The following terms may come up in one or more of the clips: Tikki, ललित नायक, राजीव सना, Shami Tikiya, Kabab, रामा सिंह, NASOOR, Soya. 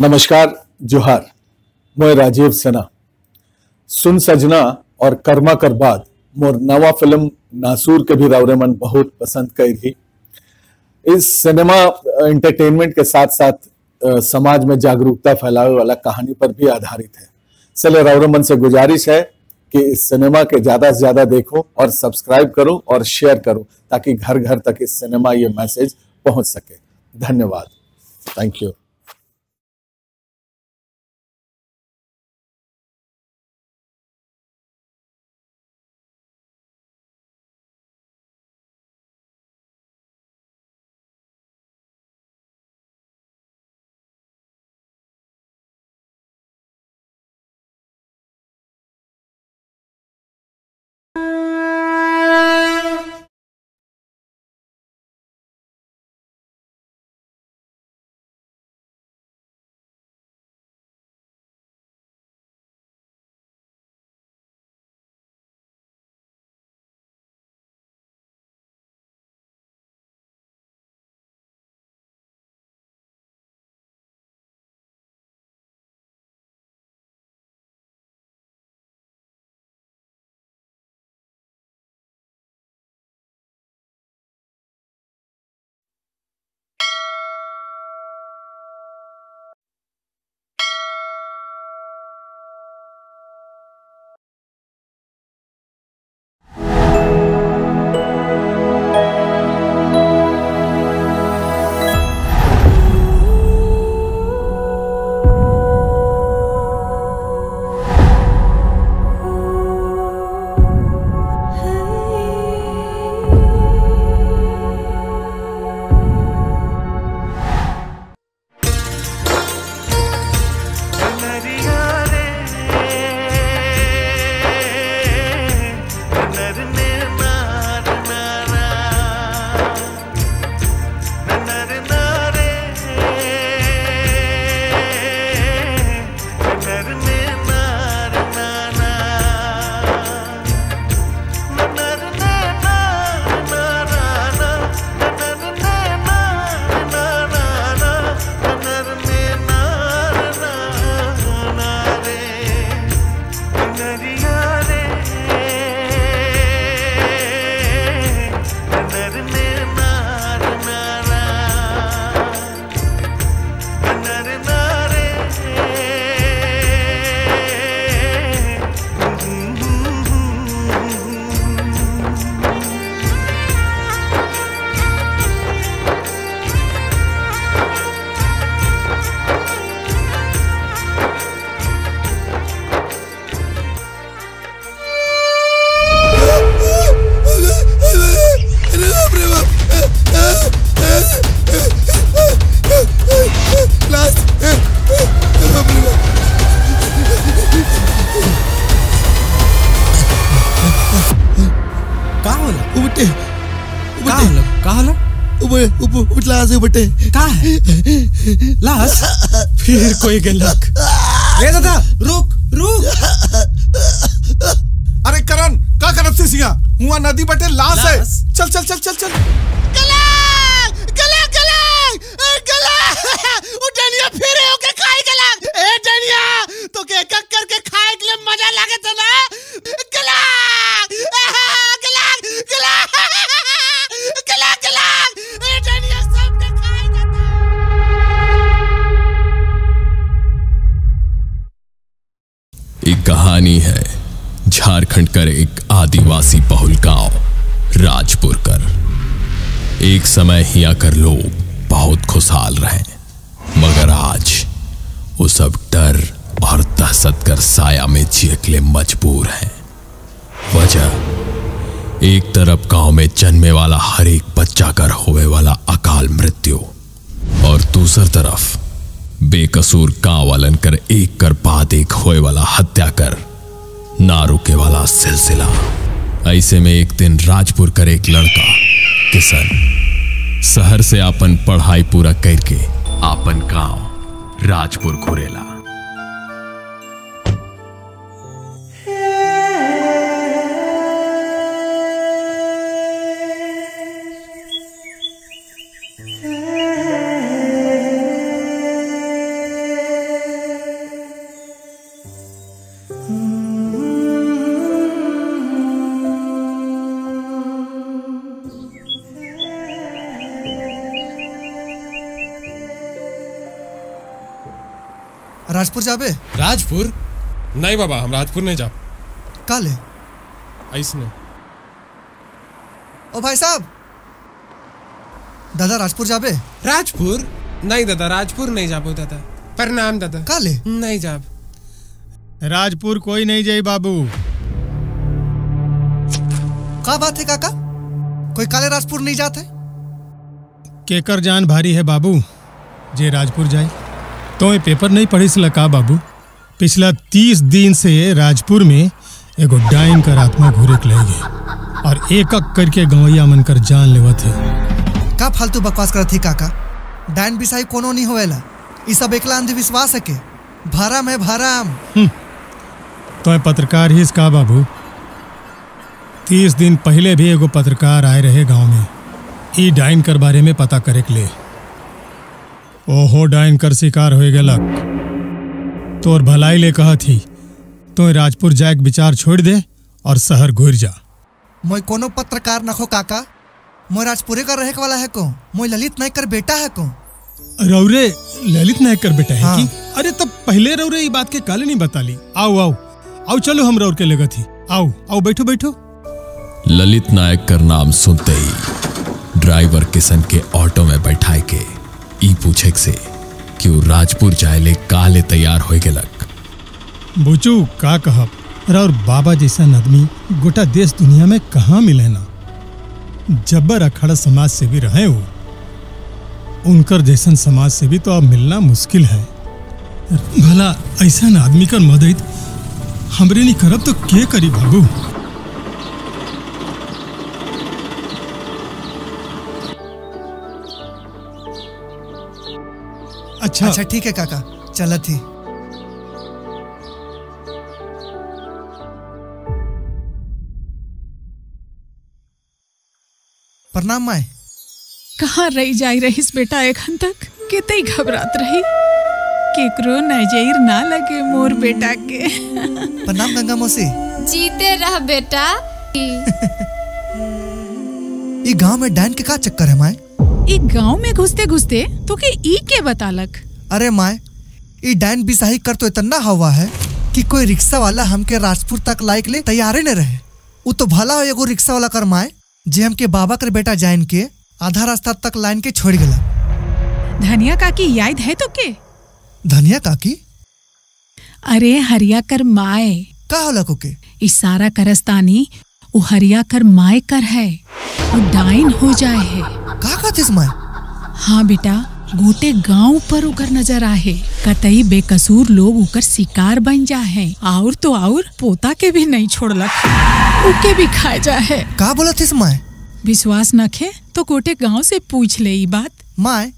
नमस्कार, जोहार। मैं राजीव सना। सुन सजना और कर्मा कर बाद मोर नवा फिल्म नासूर के भी रावरे मन बहुत पसंद कर रही। इस सिनेमा एंटरटेनमेंट के साथ साथ समाज में जागरूकता फैलावे वाला कहानी पर भी आधारित है। चले रावरे मन से गुजारिश है कि इस सिनेमा के ज़्यादा से ज़्यादा देखो और सब्सक्राइब करो और शेयर करो ताकि घर घर तक इस सिनेमा ये मैसेज पहुँच सके। धन्यवाद। Thank you. का है? लाश फिर कोई गलत दादा रुक अरे करण का करत से सिया हुआ नदी बटे लाश है। चल चल चल चल चल गला गला गला गला उ डनिया फिर होके खाए गला। ए डनिया तो के एक एक करके खाए के लिए मजा लागे त ना। गला गला गला गला गला ए डनिया एक कहानी है झारखंड का एक आदिवासी बहुल गांव राजपुर कर। एक समय यहाँ कर लोग बहुत खुशहाल रहे, मगर आज वो सब डर और दहशत कर साया में जीने के लिए मजबूर हैं। वजह, एक तरफ गांव में जन्मे वाला हर एक बच्चा कर होने वाला अकाल मृत्यु और दूसर तरफ बेकसूर कावलन कर एक कर बाद एक होए वाला हत्या कर ना रुके वाला सिलसिला। ऐसे में एक दिन राजपुर कर एक लड़का किशन शहर से अपन पढ़ाई पूरा करके अपन गांव राजपुर घुरेला। राजपुर जाबे? राजपुर नहीं बाबा, हम राजपुर नहीं जा। काले ऐसने। ओ भाई साहब, दादा राजपुर जाबे? राजपुर नहीं दादा, राजपुर नहीं जाबो दादा। प्रणाम दादा। काले नहीं जाब, राजपुर कोई नहीं जाई बाबू। का बात है काका, कोई काले राजपुर नहीं जाते? केकर जान भारी है बाबू, जे राजपुर जाए। तो ये पेपर नहीं पढ़ी से लका बाबू, पिछला 30 दिन से राजपुर में एगो डाइन कर आत्मा घूरेक लगे और एक एक करके गवैया मन कर जान लेवा थे। का फालतू बकवास करत ही काका, डाइन बिसाई कोनो नहीं होएला, ई सब एकला अंधविश्वास है के भरम है भरम। तो पत्रकार ही इसका बाबू, 30 दिन पहले भी एगो पत्रकार आए रहे गांव में, ई डाइन कर बारे में पता करे के लिए। ओहो डाइन कर शिकार हो गलक, तोर भलाई ले कहा थी तो राजपुर जाए के विचार छोड़ दे और शहर घूर जा। मोई कोनो पत्रकार न खो काका, मोई राजपुरे का रहक वाला है को, मोई ललित नायक कर बेटा है को। रौरे ललित नायक कर बेटा है हाँ। कि अरे तब पहले रौरे ये बात के काले नहीं बता ली। आओ आओ आओ, चलो हम रौर के लगा थी, आओ आओ बैठो बैठो। ललित नायक कर नाम सुनते ही ड्राइवर किशन के ऑटो में बैठाए के ई पूछे से कि वो राजपुर जाए ले काले तैयार हो गेलक। बुचू का कहब, और बाबा जैसा आदमी गोटा देश दुनिया में कहाँ मिले ना, जब्बर अखाड़ा समाज से भी रहे हो, उनकर जैसन समाज से भी तो अब मिलना मुश्किल है। भला ऐसा आदमी कर मदद हमरे नहीं करब तो के करी बाबू। अच्छा अच्छा ठीक है काका, चल थी। प्रणाम माए। कहाँ रही जाई रहीस बेटा, एखन तक कितई घबरात रही, केकरो नजर ना लगे मोर बेटा के। प्रणाम गंगा मौसी। जीते रह बेटा। ई गांव में डाइन के का चक्कर है माए? ई गांव में घुसते घुसते तो के ई के बतालक। अरे माए, ई डाइन बिसाही कर तो इतना हवा है कि कोई रिक्शा वाला हमके राजपुर तक लायक ले तैयारे न रहे। वो तो भला हो एगो रिक्शा वाला कर माए जे हमके बाबा कर बेटा जाइन के आधा रास्ता तक लाइन के छोड़ गला। धनिया काकी याद है तो के? धनिया काकी? अरे हरिया कर माए। का होला को के? इशारा करस्तानी उ हरिया कर माए कर है, उ डाइन हो जाए है। का कहतिस माए? हाँ बेटा, गोटे गांव पर उकर नजर आहे, कतई बेकसूर लोग उकर शिकार बन जा है, और तो और पोता के भी नहीं छोड़लक, उके भी खा जा है। का बोलतिस माए? विश्वास न खे तो गोटे गांव से पूछ ले। बात माए,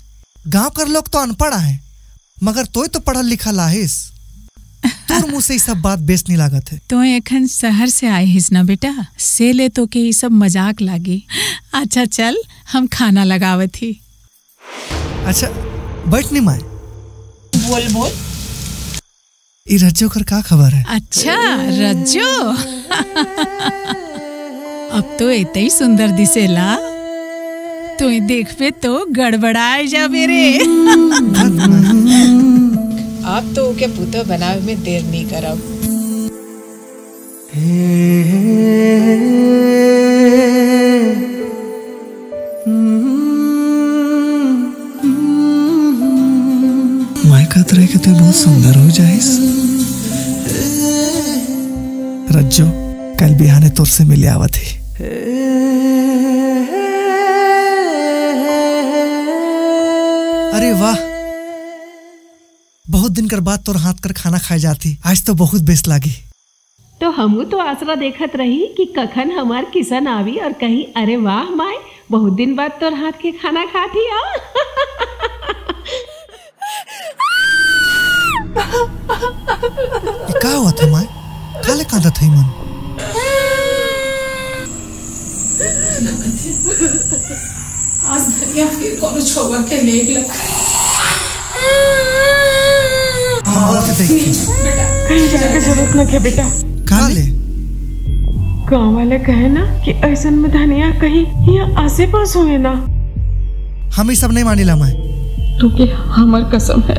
गांव कर लोग तो अनपढ़ है, मगर तोय तो पढ़ल लिखल आहिस, तोर मुँह से सब बात बेस नहीं लागत है। तो एखन शहर से आए हिस ना बेटा, से ले तो के सब मजाक लागी। अच्छा चल, हम खाना लगावत ही। अच्छा बैठ नी माए। बोल बोल, ई रज्जो कर का खबर है? अच्छा रज्जो अब तो इतई सुंदर दिसेला, तो देख पे तो गड़बड़ाए जा मेरे। आप तो उके पुतो बनावे में देर नहीं करब। माय कहत रहे कि तू बहुत सुंदर हो जाइस। रज्जो कल बिहाने तोर से मिले आवत ही। अरे वाह, बहुत दिन कर बाद तोर हाथ कर खाना खाए जाती, आज तो बहुत बेस लागी। तो हमू तो आसरा देखत रही कि कखन हमार किशन आवी और कहीं अरे वाह माए, बहुत दिन बाद तोर हाथ के खाना खाती। का हुआ था माए, काले कांदा था मन? आज धनिया फिर कोनो छोबा के लेग लग। बेटा कहीं जाके जरूरत न के बेटा। काले गाँव वाले कहे ना कि ऐसन में धनिया कहीं यहाँ आसे पास हुए ना। हम ही सब नहीं मानी ला माए, क्योंकि हमार कसम है।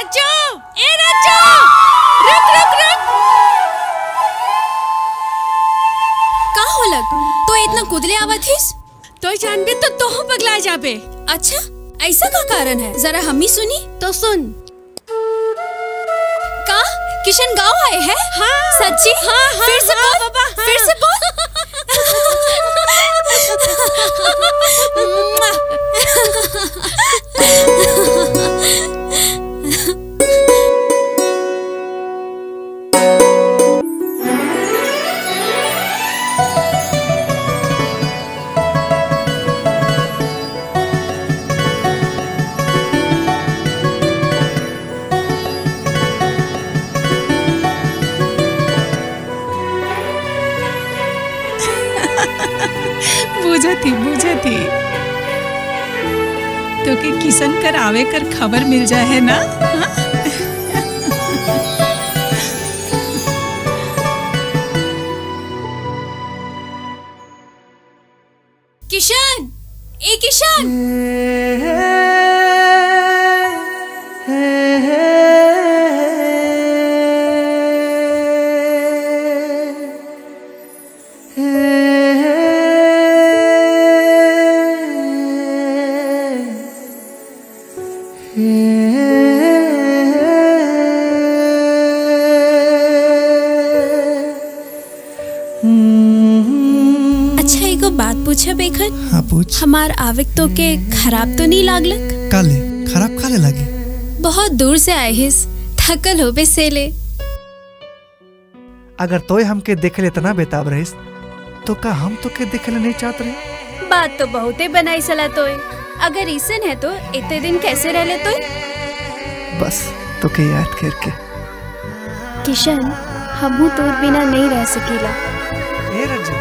रज्जू, ए रज्जू, रुक रुक रुक। का होलक? तो इतना कुदले आवत हिस? तो जानबे तो तोह पगला जाबे। अच्छा, ऐसा का कारण है? जरा हम ही सुनी। तो सुन। का किशन गाँव आए हैं? हाँ। सच्ची? हाँ हाँ। फिर से बोल बाबा, फिर से बोल। बुझती तो कि किशन कर आवे कर खबर मिल जाए है ना। किशन, ए किशन, हमार आविक तो के खराब तो नहीं लागलक? काले खराब काले लागे, बहुत दूर से आए हिस, थकल होबे से ले। अगर तोय हमके देखे ले तना बेताब रहिस तो का हम तो के देखे ले नहीं चाहत रहे। बात तो बहुते बनाई सला तोय। अगर ईसन है तो इतने दिन कैसे रहले तोय? बस तो के याद करके। किशन, हमू तोर बिना नहीं रह सकीला। ए रज्जू,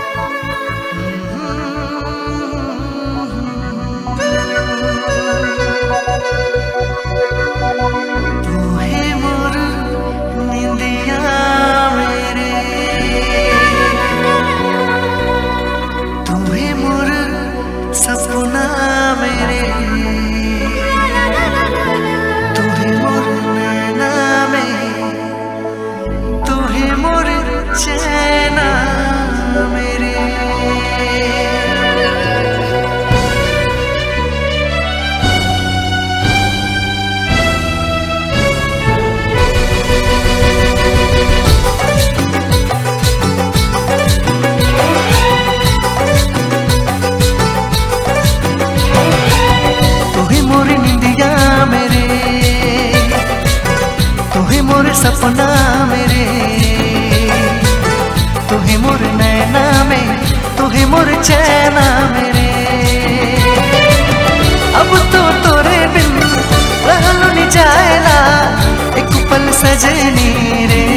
सपना मेरे तुहे मोर नैना में, तुहे मोर चैना मेरे। अब तो तोरे बिन रहल नहीं जाएला एक पल सजनी रे।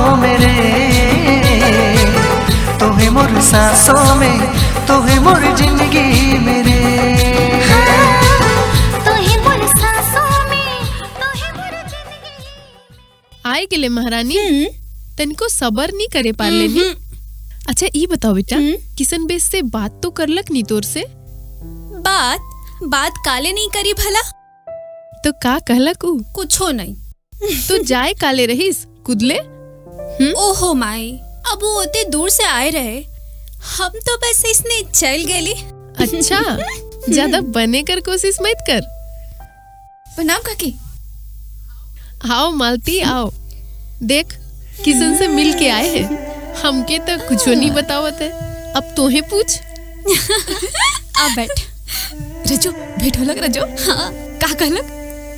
मेरे, तू है मोर सांसों में, तू है मोर जिंदगी मेरे। आए के लिए महारानी तनको सबर नहीं करे पार लेनी। अच्छा ये बताओ बेटा, किशन बेस से बात तो करलक नी तोर से? बात काले नहीं करी भला। तो का कहलक? कुछो नहीं। तू तो जाए काले रहीस कुदले। ओहो माई, अब वो ओते दूर से आए रहे, हम तो बस इसने चल गए। अच्छा ज्यादा बने कर कोशिश मत कर। प्रणाम काकी। आओ मालती आओ, देख किशन से मिल के आए हैं, हमके तो कुछ नहीं बतावत है, अब तो है पूछ। आ बैठ रजो, भेंट होलक रजो? हाँ। का कहलक?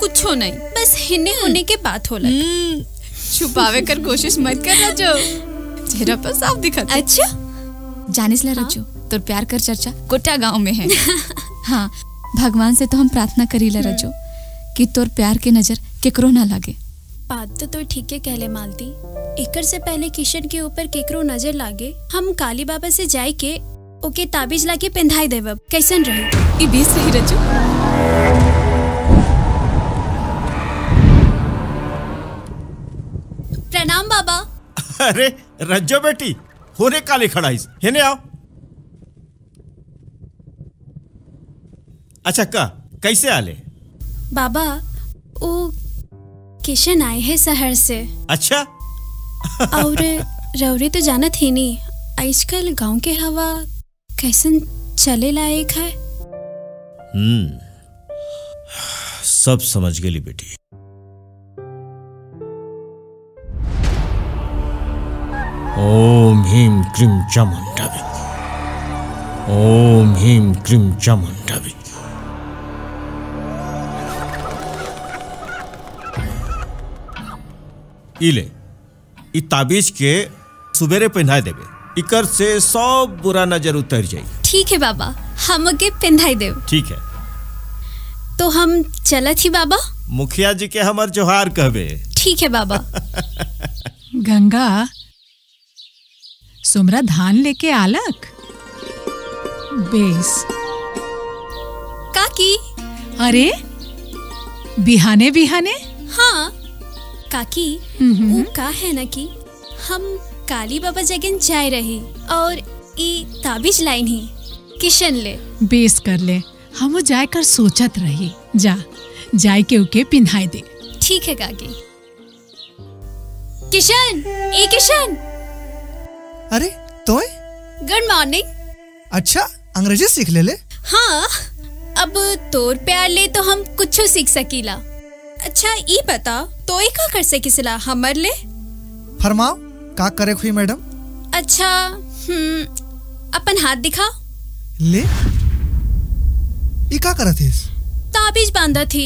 कुछ हो नहीं, बस हिन्ने होने के बात होलक। छुपावे कर कोशिश मत कर रजो, चेहरा पर साफ दिखत। अच्छा जानिस ला रजो, तोर प्यार कर चर्चा कोटा गांव में है। हाँ, भगवान से तो हम प्रार्थना करीला रजो कि तोर प्यार के नजर केकरो ना लागे। बात तो ठीक है कहले मालती, एकर से पहले किशन के ऊपर केकरो नजर लागे, हम काली बाबा से जाए के ओके ताबीज लाके पहनाई देब, कैसन रहे? ई बीस रही रजो। प्रणाम बाबा। अरे रजो बेटी, होने काली खड़ाइस, हेने आओ। अच्छा का कैसे आले? बाबा ओ किशन आए हैं शहर से। अच्छा। और रौरी तो जाना थी नहीं, आजकल गांव के हवा कैसन चले लायक है? सब समझ गई बेटी। ओम ह्रीम क्रीम चामुंडा विद्या, ओम ह्रीम क्रीम चामुंडा विद्या। इले इ ताबीज के सुबेरे पहनाए देवे, इकर से सब बुरा नजर उतर जाए। ठीक है बाबा, हम के पहनाए देव। ठीक है तो हम चला थी बाबा। मुखिया जी के हमार जोहार कहबे। ठीक है बाबा। गंगा सुमरा धान लेके आलक? बेस काकी। अरे बिहाने बिहाने। हाँ काकी, वो का है ना कि हम काली बाबा जगन जाए रही और ई ताबीज लाइन ही किशन ले। बेस कर ले, हम जाए कर सोचत रही, जा जाए के उके पिन्हाई दे। ठीक है काकी। किशन, ए किशन। अरे तोय। Good morning. अच्छा अंग्रेजी सीख ले ले। हाँ, अब तोर प्यार ले तो हम कुछ सीख सकीला। अच्छा ई बता तो ये का कर से किसला हमर ले? फरमाओ का करे हुई मैडम। अच्छा अपन हाथ दिखा ले। ई का करत है? ताबीज बांधा थी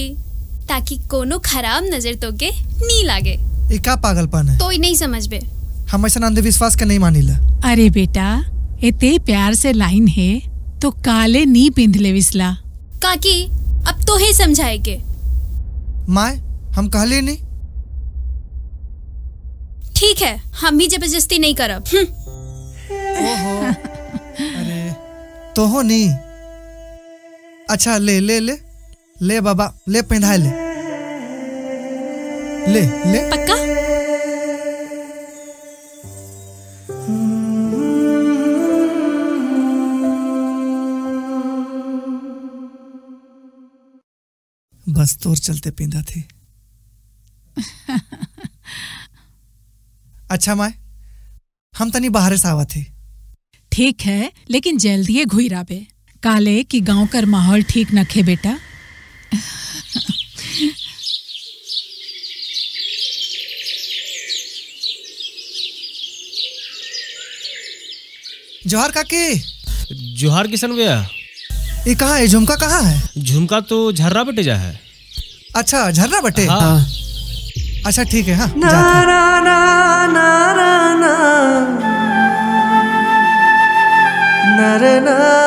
ताकि कोनो खराब नजर तोके नी लागे। ई का पागलपन है? तो ही नहीं समझबे, हम ऐसा अंधविश्वास के नहीं मानिला। अरे बेटा एते प्यार से लाइन है तो काले नी पिंध ले विसला। काकी अब तो ही समझाए के। माय हम कहले नहीं। ठीक है, हम भी जबरदस्ती नहीं करब। ओहो अरे तो हो नहीं। अच्छा ले ले ले ले बाबा ले, पहनाए ले ले ले। पक्का? बस तोर चलते पिंदा थे। अच्छा माय हम तनी बाहर से आवा थे। ठीक है लेकिन जल्दी घुई राबे, काले कि गांव कर माहौल ठीक न खे बेटा। जोहार काकी। जोहार किशन भैया। ये कहाँ है झुमका? कहाँ है झुमका? तो झर्रा बटे जा है। अच्छा झर्रा बटे। हाँ। हाँ। अच्छा ठीक है। हाँ, ना ना ना ना ना ना ना ना ना ना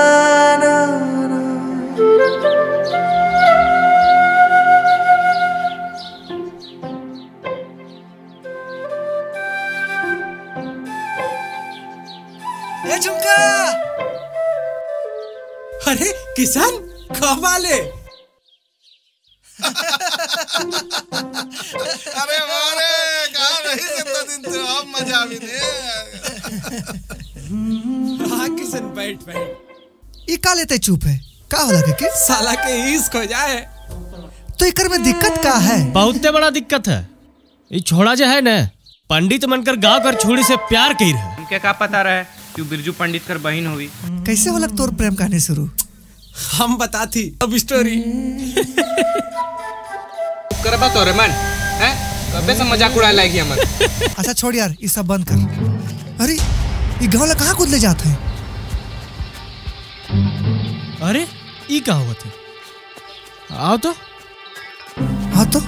ए झुमका। अरे किसान कमाल है। अरे वारे कहा रही कितना दिन तो अब मजा आ गई। हाँ किसान बैठ बैठ। ये का लेते चुप है का हो लगे के साला के इश्क हो जाए तो इकर में दिक्कत का है। बहुत बड़ा दिक्कत है। ये छोड़ा जो है न पंडित मनकर गाँव कर छोड़ी से प्यार कही रहे। हमके का पता रहे तू बिरजू पंडित कर बहन होगी। कैसे होलक तोर प्रेम कहानी शुरू हम बताती अब स्टोरी। करबा तो रमन हैं कबे से मजाक उड़ा लागी हमर। अच्छा छोड़ यार ये सब बंद कर। अरे ये गांव ला कहां कूद ले जाते हैं। अरे ये का हुआ था। आओ तो आ तो।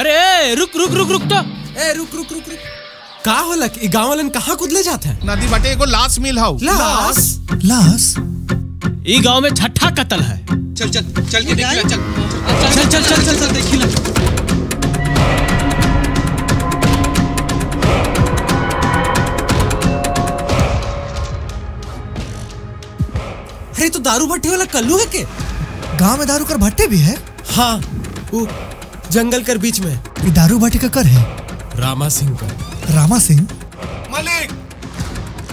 अरे रुक रुक रुक रुक तो। ए रुक रुक रुक रुक का होलक ई गांव वालन कहां कुदले जाते हैं। नदी बाटे एगो लाश मिल हाउ। लाश लाश ई गांव में छठा कत्ल है। चल चल चल के देखिला। चल चल चल चल चल चल देखिला। अरे तो दारू भट्टी वाला कल्लू है के गांव में दारू कर भट्टे भी है। हां वो जंगल कर बीच में ये दारू भट्टी का कर है। रामा सिंह का। रामा सिंह मालिक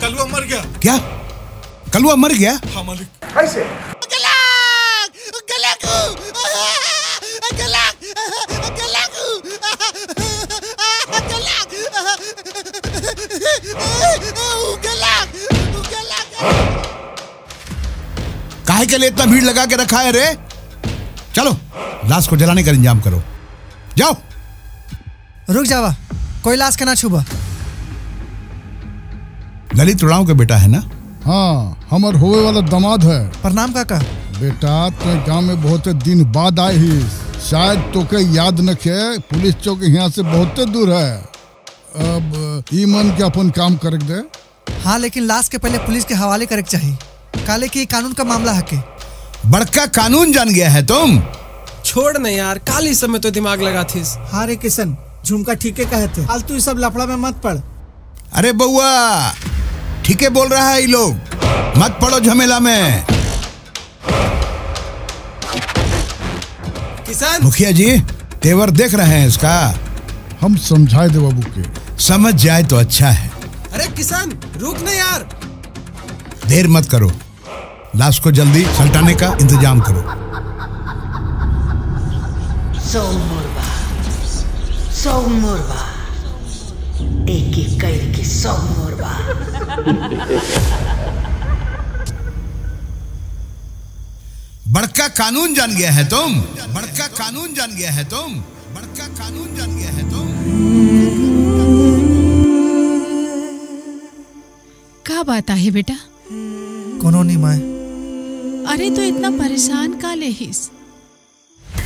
कलुआ मर गया। क्या कलुआ मर गया। हाँ मालिक। कैसे काहे के लिए इतना भीड़ लगा के रखा है रे। चलो लाश को जलाने का इंतजाम करो। जाओ रुक जावा कोई लाश का ना छुबा। ललित उड़ाव का बेटा है ना। हाँ हमर होवे वाला दामाद है। प्रणाम काका। बेटा तो गांव में बहुत दिन बाद आए ही शायद तो के याद न खे। पुलिस चौक यहाँ से बहुत दूर है। अब ई मन के अपन काम कर दे। हाँ लेकिन लाश के पहले पुलिस के हवाले करे चाहिए काले की कानून का मामला है के। बड़का कानून जान गया है तुम। छोड़ न यार काली समय तो दिमाग लगा थी। हाँ रे किशन झुमका ठीके कहते हाल तू सब लफड़ा में मत पड़। अरे बउआ ठीके बोल रहा है ये लोग मत पड़ो झमेला में। किसान मुखिया जी तेवर देख रहे हैं इसका। हम समझाए दे बाबू के समझ जाए तो अच्छा है। अरे किसान रुक ना यार। देर मत करो लाश को जल्दी सल्टाने का इंतजाम करो। सौ मुर्बा एक एक करके 100 मुर्बा। बड़का कानून जान गया है तुम। बड़का कानून जान गया है तुम। बड़का कानून जान गया है तुम। क्या बात है बेटा। कोनो नहीं माए। अरे तो इतना परेशान का लेहिस।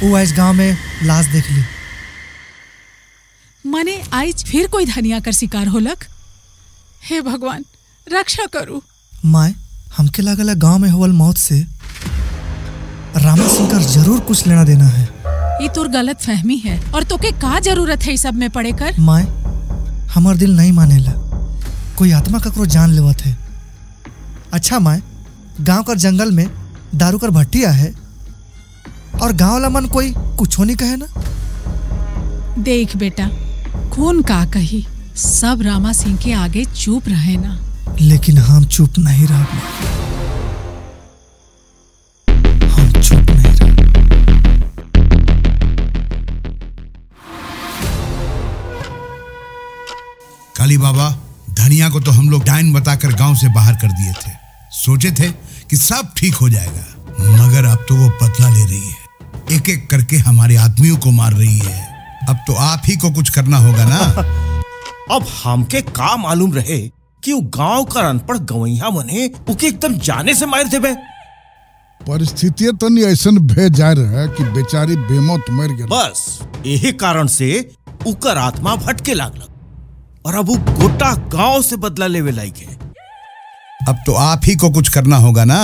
वो आज गांव में लाश देख ली। मने आज फिर कोई धनिया कर शिकार होलक। हे भगवान रक्षा करू। माए हमके लागल गांव में होवल मौत से रामा सिंह का जरूर कुछ लेना देना है। ये तोर गलत फहमी है और तोके का जरूरत है इस सब में पड़े कर। माए हमार दिल नहीं मानेला कोई आत्मा ककरो जान लेवत है। अच्छा माए गांव का जंगल में दारू कर भट्टिया है और गाँव वाला मन कोई कुछ नहीं कहे ना। देख बेटा कौन का कही सब रामा सिंह के आगे चुप रहे ना। लेकिन हम चुप नहीं रहे। काली बाबा धनिया को तो हम लोग डाइन बताकर गांव से बाहर कर दिए थे। सोचे थे कि सब ठीक हो जाएगा मगर अब तो वो बदला ले रही है। एक एक करके हमारे आदमियों को मार रही है। अब तो आप ही को कुछ करना होगा ना। अब हमके का मालूम रहे कि वो गांव का अनपढ़ गवैया बने उके एकदम जाने से मार देबे। परिस्थितियां तो नहीं ऐसा भेज जा रहा है कि बेचारी बेमौत मर गई। बस यही कारण से उकर आत्मा भटके लागल और अब वो गोटा गांव से बदला लेवे लायक है। अब तो आप ही को कुछ करना होगा ना।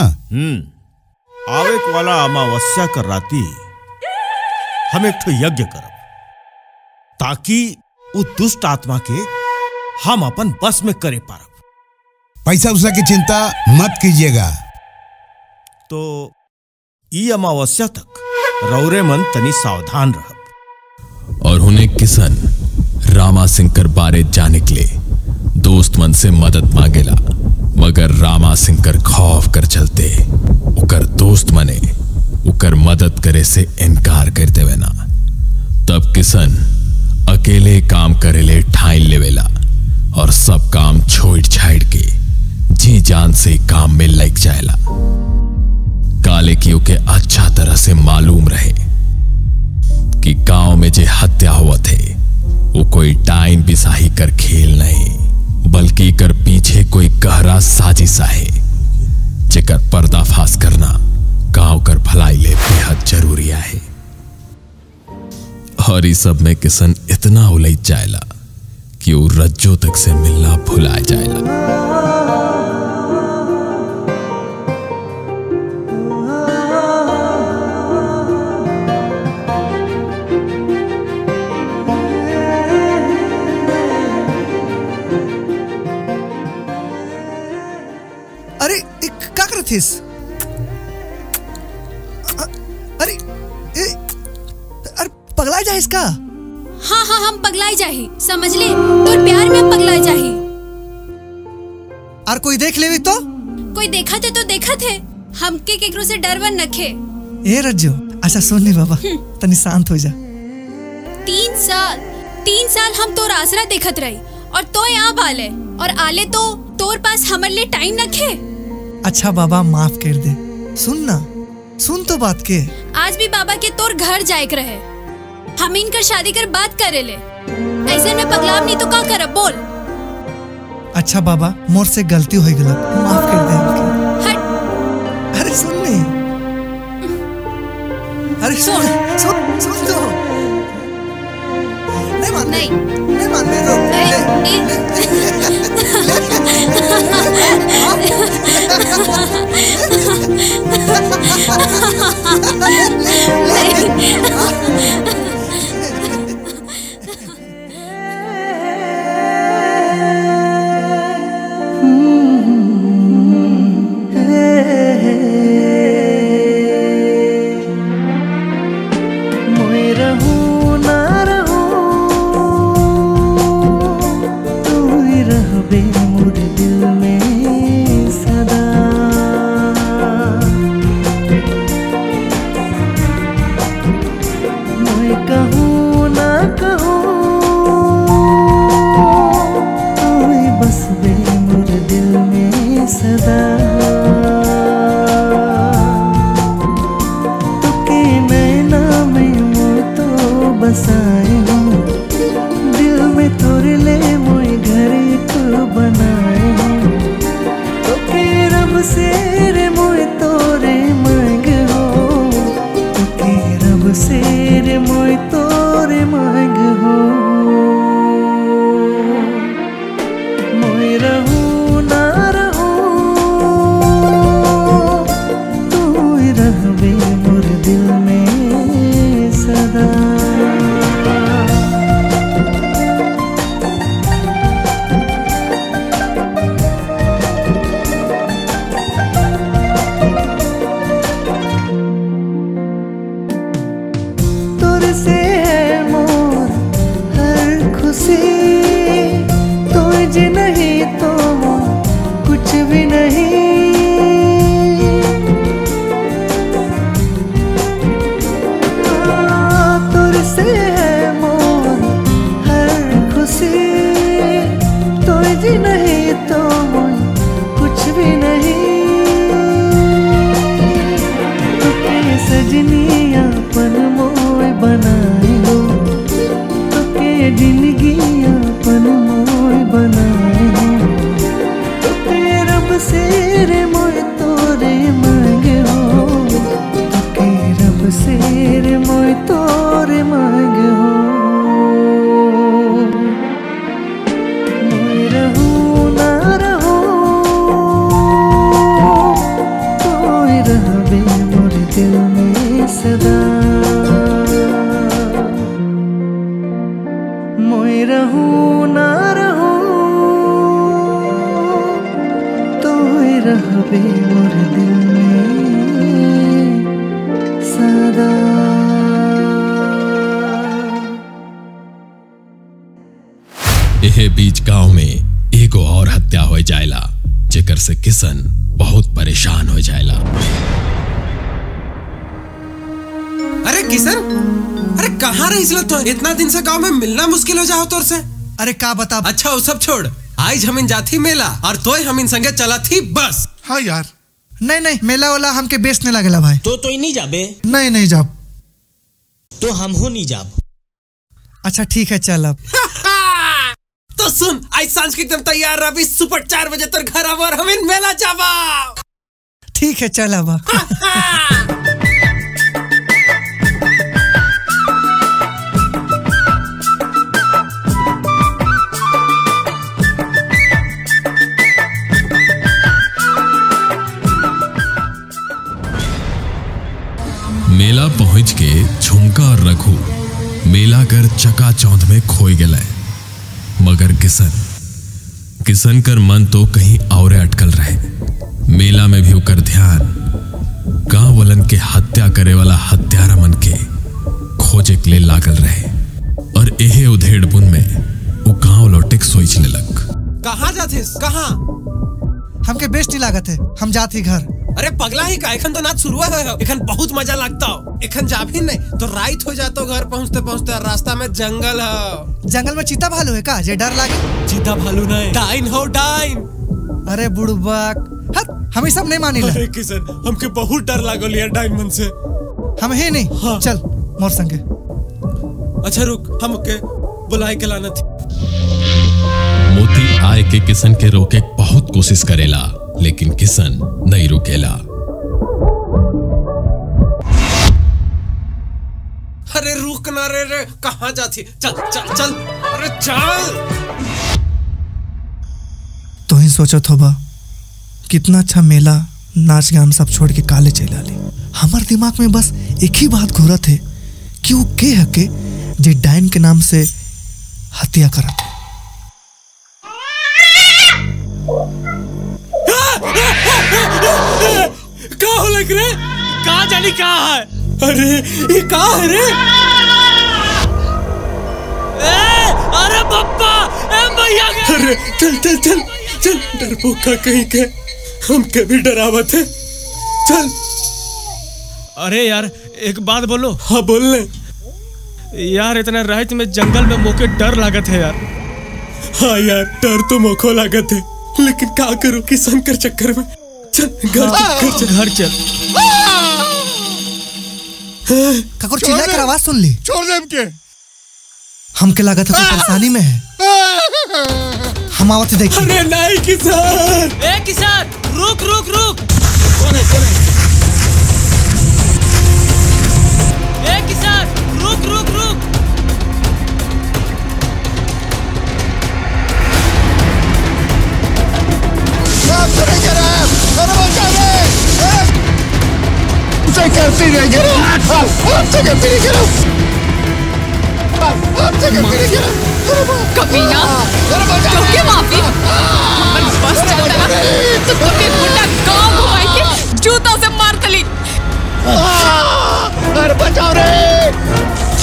आवेक वाला अमावस्या कर राती हम एक यज्ञ करब ताकि उस दुष्ट आत्मा के हम अपन बस में करे पारब। पैसा उसा की चिंता मत कीजिएगा। तो ई अमावस्या तक रौरे मन तनी सावधान रहब। और हुने किसन रामा सिंह कर बारे जाने के लिए दोस्त मन से मदद मांगेला, मगर रामा सिंह कर खौफ कर चलते उकर दोस्त मने उकर मदद करे से इनकार कर देवेना। तब किसन अकेले काम करेले ठान लेवेला और सब काम छोड़ छाड़ के जी जान से काम में लग जाएला। काले की उके अच्छा तरह से मालूम रहे कि गांव में जे हत्या हुआ थे वो कोई टाइम बिसाही कर खेल नहीं, बल्कि कर पीछे कोई गहरा साजिश है जेकर पर्दाफाश करना गांव कर भलाई ले बेहद जरूरी है। और इस सब में किसन इतना उलझ जाएला कि वो रज्जो तक से मिलना भुला जाएला। अरे पगला जाए इसका। हाँ हम पगला जाए, समझ ले तो प्यार में पगला जाए। और कोई देख लेवी तो? कोई देखा थे तो देखा थे, हमके केकरो से डरवन नखे। ए रज्जो अच्छा सुन ले बाबा, तनी शांत हो जा। 3 साल हम तोर आसरा देखत रही और तो यहाँ आले और आले तो तोर पास हमर ले टाइम नखे। अच्छा बाबा माफ कर दे। सुन तो बात के। आज भी बाबा के तोर घर जायक रहे, हम इनकर शादी कर बात करे ले। ऐसे में पगलाम नहीं तो का कर बोल। अच्छा बाबा मोर से गलती हो गई, माफ कर दे। अरे सुन ले, अरे सुन तो नहीं मानने रहूं ना रहूं रहे मोर दिल में सदा। एहे बीच गांव में एगो और हत्या हो जायला, जेकर से किशन बहुत परेशान हो जायला। अरे किशन, अरे कहाँ रही तो? इतना दिन से गांव में मिलना मुश्किल हो जाओ तोर से। अरे का बता। अच्छा वो सब छोड़, आज हम इन जाती मेला और तो हम इन संगे चला थी बस। हाँ यार, नहीं नहीं मेला वाला हमके बेचने लगेला भाई। तो ही नहीं जाबे। नहीं नहीं जाब। तो हम हो नहीं जाब। अच्छा ठीक है चल अब। तो सुन, आज सांझ की तुम तैयार रही, सुपर 4 बजे तक घर आवा और हम इन मेला जावा। ठीक है चल अब। मेला पहुंच के झुमका और रघु मेला कर चकाचौंध में खोई गए, मगर किशन कर मन तो कहीं और अटकल रहे। मेला में भी उकर ध्यान गांव वालन के हत्या करे वाला हत्यारा मन के खोजे के लिए लागल रहे, और एहे उधेड़ बुन में वो गांव लौटे सोच ले लग। कहां जाते? कहां? हमके बेस्ट नहीं लागत है, हम जाते घर। अरे पगला ही का, एखन तो नाच शुरू है, एखन बहुत मजा लगता हो। एखन जा भी नहीं तो रात हो जाता, घर पहुँचते पहुँचते रास्ता में जंगल है। जंगल में चीता भालू है का जे डर लागे? चीता भालू नहीं, डाइन हो डाइन। अरे बुड़बक, हम सब नहीं मानी। अरे किशन, हमके बहुत डर लागल यार डाइन मन से। हम है नहीं। हाँ। चल मोर संगे। अच्छा रुक, हम के बुलाए के लाना थी। मोती आए के किशन के रोके बहुत कोशिश करेला, लेकिन किशन नहीं रुकेला। अरे रुक ना रे रे, कहाँ जाती? चल चल चल, अरे चल। तो ही सोचत होगा कितना अच्छा मेला नाच गान सब छोड़ के काले चला ली। हमारे दिमाग में बस एक ही बात घूरत है कि वो के हके जे डायन के नाम से हत्या करत है। कहाँ जानी कहाँ है? अरे ये कहाँ है रे? अरे पप्पा, अरे चल चल चल चल, डरपोका कहीं के, हम कभी डरावत है, चल। अरे यार एक बात बोलो। हाँ बोल ले यार, इतना रात में जंगल में मोके डर लागत है यार। हाँ यार डर तो मोको लागत है, लेकिन क्या करूँ किसान कर चक्कर में। चल घर चल। काकुर चिल्ला कर आवाज सुन ली। छोड़ दे हमके, हमके लगा था कोई परेशानी में है। हम आवत देखिए। अरे नहीं किसान, ए किसान रुक रुक रुक। ए किसान रुक रुक रुक। जूता से मार तली। अरे बचाओ रे।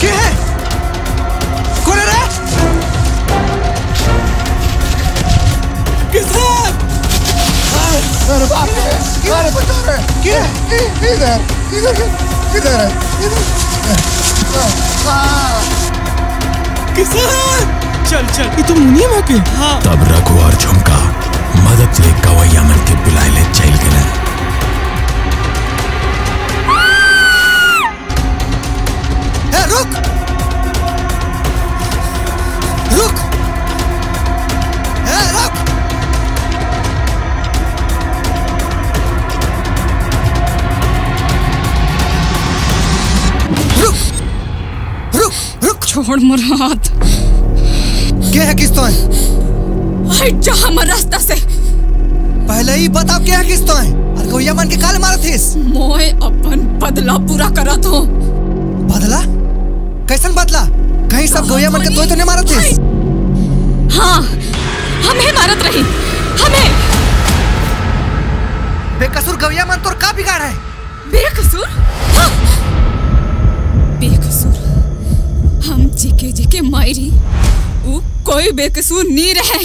क्या है? कौन है रे? किसान। अरे बाप रे, अरे बचाओ रे। क्या है? इधर इधर इधर किसान, चल चल। ये तुम नहीं माके। हाँ। तब रघु और झुमका मदद ले कवैया मन के बुलाए चल गए। रुक रुक रुक। छोड़ मोर हाथ। क्या है किस तो है? हट जा हमारे रास्ता से। पहले ही बताओ क्या है किस तो है? और गोया मन के काल मारत हिस। मोए अपन बदला पूरा करत हो। बदला? कैसन बदला? कहीं सब गोया मन के तोय तो नहीं मारत हिस। हाँ, हमें मारत रही, हमें। कोई बेकसूर नहीं रहे।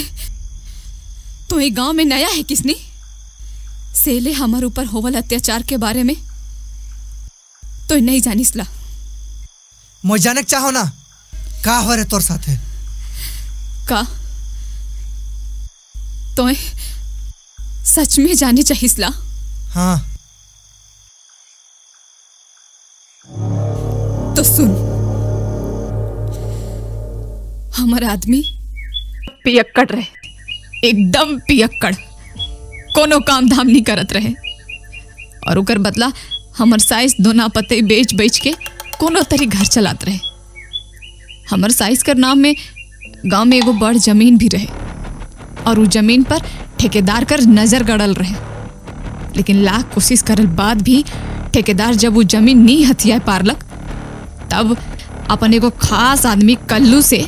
तो ये गांव में नया है किसने सेले हमार ऊपर होवल अत्याचार के बारे में तो नहीं जानिसला। मैं जानक चाहो ना का हो रे तोर साथे का तो सच में जाने चाहिसला। हाँ तो सुन हमारा आदमी पियक्कड़ रहे एकदम पियक्कड़ कोनो काम धाम नहीं करत रहे और उकर बदला हमर साइस दोना पते बेच बेच के कोनो तरी घर चलात रहे। हमर साइस कर नाम में गांव में एगो बड़ जमीन भी रहे और उस जमीन पर ठेकेदार कर नजर गड़ल रहे लेकिन लाख कोशिश करल बाद भी ठेकेदार जब वो जमीन नहीं हथिया पारलक तब अपन एगो खास आदमी कल्लू से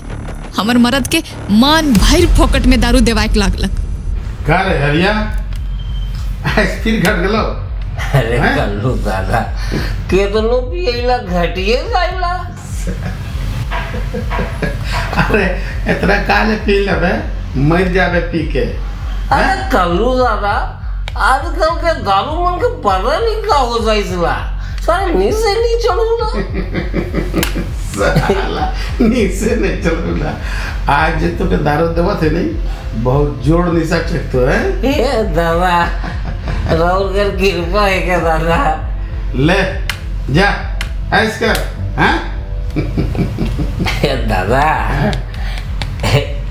हमर मरद के मान भर फोकट में दारू देवाए के लागलक। का रे हरिया आइसक्रीम घट गेलो। अरे कल्लू दादा केतनो पिएला घटिए गइला। अरे इतना काले पी लेबे मर जाबे पी के। अरे कल्लू दादा आजकल के दारू मन के पता नहीं का हो जाइसला सारे नीचे नहीं चलूला। साला नीचे नहीं चलूला आज तो के दारू देवत है नहीं बहुत जोर निशा चखतो है। ए दादा राहुल कर कृपा है के दादा ले जा ऐस कर। हां दादा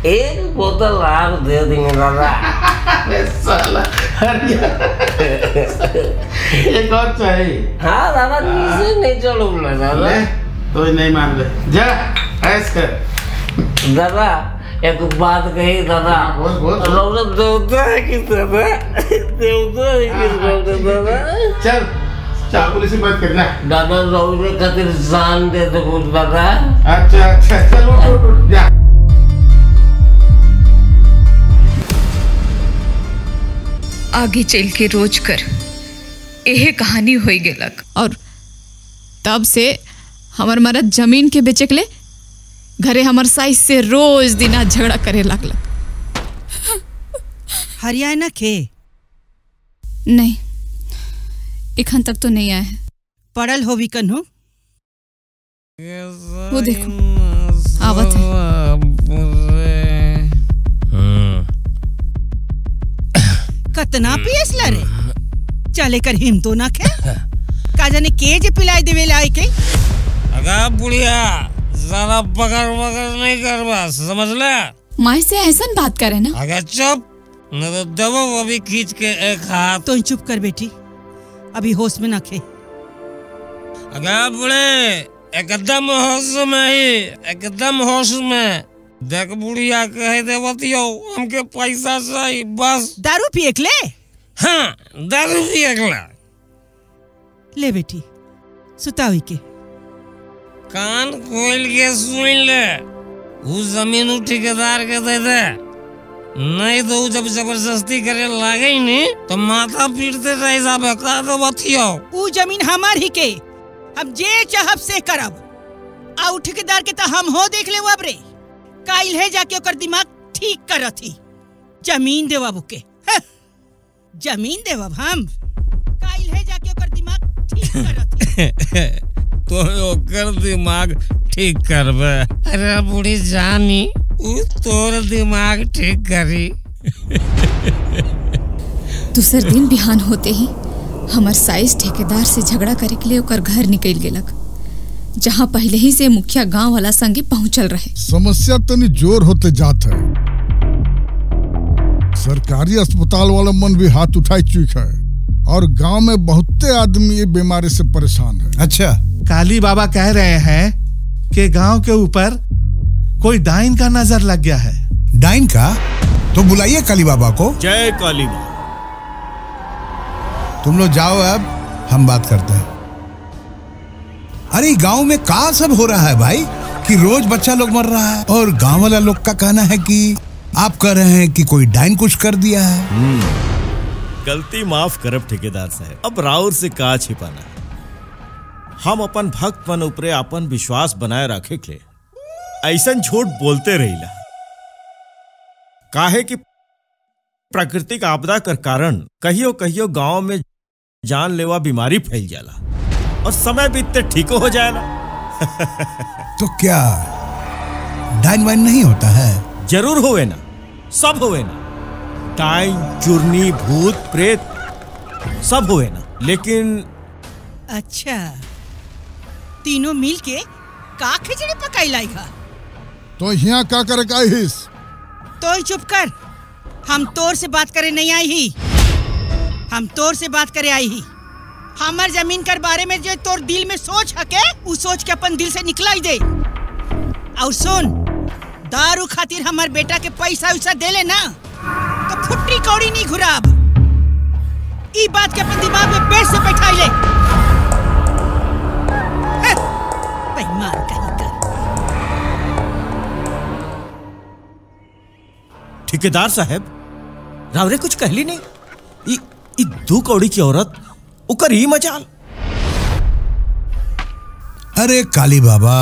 एक बोतल आप दे देंगे दादा। साला एक और चाहिए। हाँ दादा नीचे नहीं चलूंगा दादा तो नहीं मान ले जा ऐस कर। दादा एक बात कही दादा रौनक देवता है कि दादा देवता है कि दादा चल चार पुलिस से बात करना दादा रौनक खातिर जान दे तो कुछ दादा। अच्छा अच्छा चलो जा। आगे चल के रोज कर यह कहानी होई गेलक और तब से हमर मरद जमीन के बेचे के ले घरे हमर साइस से रोज दिना झगड़ा करे लगलक। हरियाणा के नहीं इखन तक तो नहीं आया है पढ़ल हो भी कन्हू वो देखो आवत कतना पियस लरे चले कर हिम तो ना खे का जाने के जे पिलाए देवे लाए के। अगा बुढ़िया जरा बगर बगर नहीं करवा समझला माय से ऐसा बात करे ना। अगर चुप न दबो वो भी खींच के एक हाथ तो चुप कर बेटी अभी होश में ना खे। अगा बुढ़े एकदम होश में ही एकदम होश में देख बुढ़िया कहे देवतियो हमके पैसा चाहिए बस दारू पिए के ले। हाँ दारू पिए के ले बेटी सुतावी के कान खोल के सुन ले वो जमीन ठेकेदार के दे दे नहीं तो जब जबरदस्ती करे लागे ही नहीं तो माथा पीटते रह जाबे का देवतियो वो जमीन हमार ही के हम जे चाहब से करब आ ठेकेदार के तो हम हो देख ले अब रे काइल है जाके ओकर दिमाग ठीक करथी जमीन देवब के जमीन देवब हम काइल है जाके ओकर दिमाग ठीक करथी तो ओकर दिमाग ठीक करबे। अरे बूढ़ी जानी उ तोर दिमाग ठीक करी। दूसरे दिन बिहान होते ही हमर साइस ठेकेदार से झगड़ा करे के लिए ओकर घर निकल गेलक जहाँ पहले ही से मुखिया गांव वाला संगे पहुँचल रहे। समस्या तनी जोर होते जात है सरकारी अस्पताल वाला मन भी हाथ उठाई चुका है और गांव में बहुते आदमी बीमारी से परेशान है। अच्छा काली बाबा कह रहे हैं कि गांव के ऊपर कोई डाइन का नजर लग गया है। डाइन का तो बुलाइए काली बाबा को। जय काली बाबा। तुम लोग जाओ अब हम बात करते हैं। अरे गांव में का सब हो रहा है भाई कि रोज बच्चा लोग मर रहा है और गांव वाला लोग का कहना है कि आप कह रहे हैं कि कोई डाइन कुछ कर दिया है। गलती माफ करब ठेकेदार साहब अब राउर से का छिपाना हम अपन भक्त मन ऊपरे अपन विश्वास बनाए रखे के ऐसा झूठ बोलते रहिला काहे कि प्राकृतिक आपदा कर कारण कहियो कहियो गांव में जानलेवा बीमारी फैल जाला और समय बीतते ठीक हो जाला। तो क्या डाइन वाइन नहीं होता है? जरूर होवे ना, सब होवे ना, डाइन चूर्णी भूत प्रेत सब होवे ना, लेकिन अच्छा तीनों मिल के का खिचड़ी पकाई लाएगा? तो यहाँ का करे काहिस? तो चुप कर, हम तोर से बात करे नहीं आई ही, हम तोर से बात करे आई ही। हमार जमीन कर बारे में जो तोर दिल में सोच हके वो सोच के अपन दिल से निकलाई दे। और सुन, दारू खातिर हमार बेटा के पैसा वैसा दे ले ना तो फुटरी कौड़ी नहीं घुराब। ई बात के अपन दिमाग में पेट से बैठाई ले। बेईमान कहीं का ठेकेदार साहब रावरे कुछ कहली नहीं। इ दू कौड़ी की औरत उकर ही मचाल। अरे काली बाबा,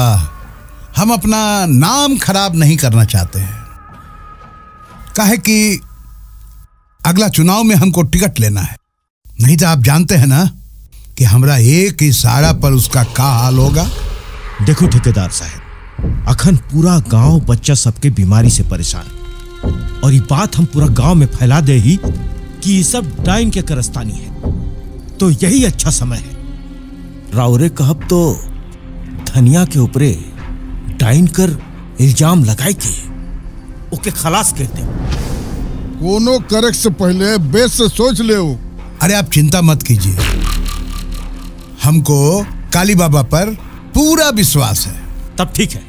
हम अपना नाम खराब नहीं करना चाहते हैं, काहे कि अगला चुनाव में हमको टिकट लेना है, नहीं तो आप जानते हैं ना कि हमरा एक इशारा पर उसका क्या हाल होगा। देखो ठेकेदार साहब, अखन पूरा गांव बच्चा सबके बीमारी से परेशान और ये बात हम पूरा गांव में फैला दे ही कि ये सब डाइन के करस्तानी है, तो यही अच्छा समय है। रावरे कहब तो धनिया के ऊपरे डाइन कर इल्जाम लगाए के ओके खलास कर दे। कोनो करेक्ट से पहले बेस से सोच ले हो। अरे आप चिंता मत कीजिए, हमको काली बाबा पर पूरा विश्वास है। तब ठीक है,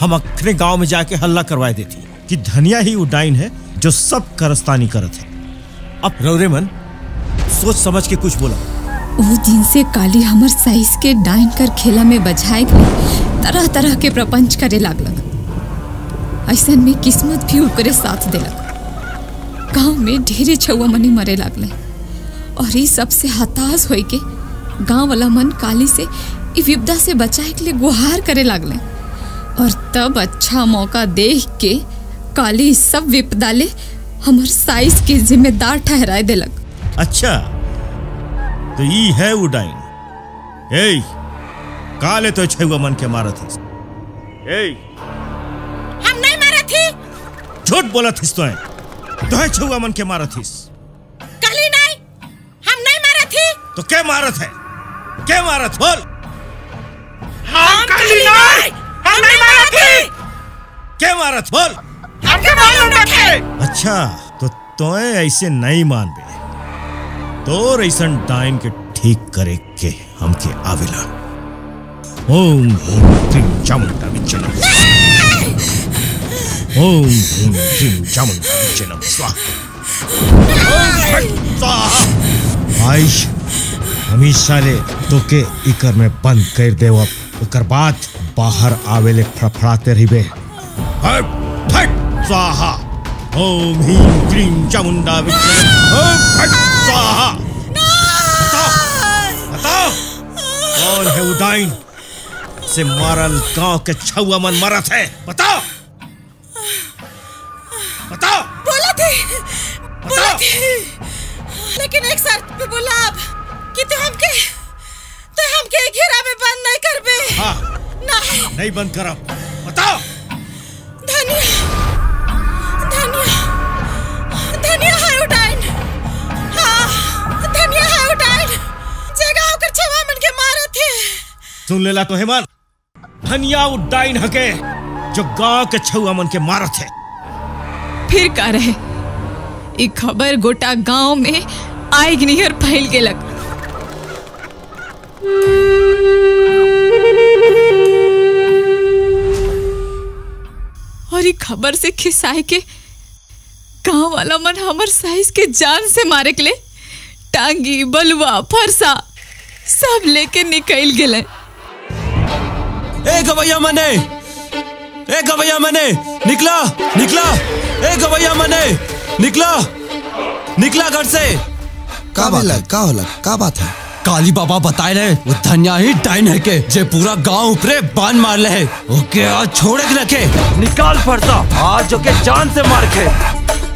हम अपने गांव में जाके हल्ला करवाए देती है कि धनिया ही वो डाइन है जो सब करस्तानी करत है। अब रौरे मन सोच समझ के कुछ बोला। वो दिन से काली हमर साइज के डाइन कर खेला में बजाए गए तरह तरह के प्रपंच करे लागलक। ऐसा में किस्मत भी ओकरे साथ देलक। गांव में ढेरे छुआ मनी मरे लागले और ये सबसे हताश होई के गांव वाला मन काली से इस विपदा से बचाए के लिए गुहार करे लागले। और तब अच्छा मौका देख के काली सब विपदाले हमर साइज के जिम्मेदार ठहराए देलक। अच्छा तो ये है वो डाइन। ए काले तो छुआ मन के मारत है। ए हम नहीं मारत ही। झूठ बोलत हिस तो है, तो है छुआ मन के मारत हिस। काली नहीं, हम नहीं मारत ही। तो क्या मारत है? क्या मारत बोल? हम काली नहीं, हम नहीं मारत ही। क्या मारत बोल? हमके मालूम नहीं। अच्छा तो तोए ऐसे नहीं मानबे तो रईसन टाइम के ठीक करे के हमके आवेला। ओम भूम त्रिम चामुंडा विचनम स्वाहा। ओम भूम त्रिम चामुंडा विचनम स्वाहा। ओम भट स्वाहा। आइश हमेशा ले तो के इकर में बंद कर देव, ओकर बाद बाहर आवेले फड़फड़ाते रहिबे। हट भट स्वाहा। ओम भीम क्रीम चामुंडा विष्णु ओम फट स्वाहा। बताओ कौन है उदाइन से मारल गांव के छुआ मन मरत है? बताओ बताओ। बोला थे लेकिन एक शर्त पे बोला आप कि तो हमके घेरा में बंद नहीं करबे। हां नहीं बंद करा। बताओ। धन्यवाद धनिया है उड़ाइन। हाँ धनिया है उड़ाइन, जगह होकर छवा मन के मारे थे। सुन लेला तो हेमन, धनिया उड़ाइन हके जो गांव के छवा मन के मारे थे। फिर का रहे ये खबर गोटा गांव में आएगी नहीं और फैल के लग। और ये खबर से खिसाए के गाँव वाला मन हमर साइज के जान से मारे के लिए टांगी बलुआ फरसा सब लेके निकल गए। ए गवैया मने, ए गवैया मने, निकला निकला, ए गवैया मने निकला निकला घर से। का बात है? का बात है? काली बाबा बताए रहे वो धनिया ही डाइन है के जे पूरा गांव ऊपरे बांध मार ले है। ओके आज छोड़े रखे निकाल पड़ता आज ओके जान से मार के।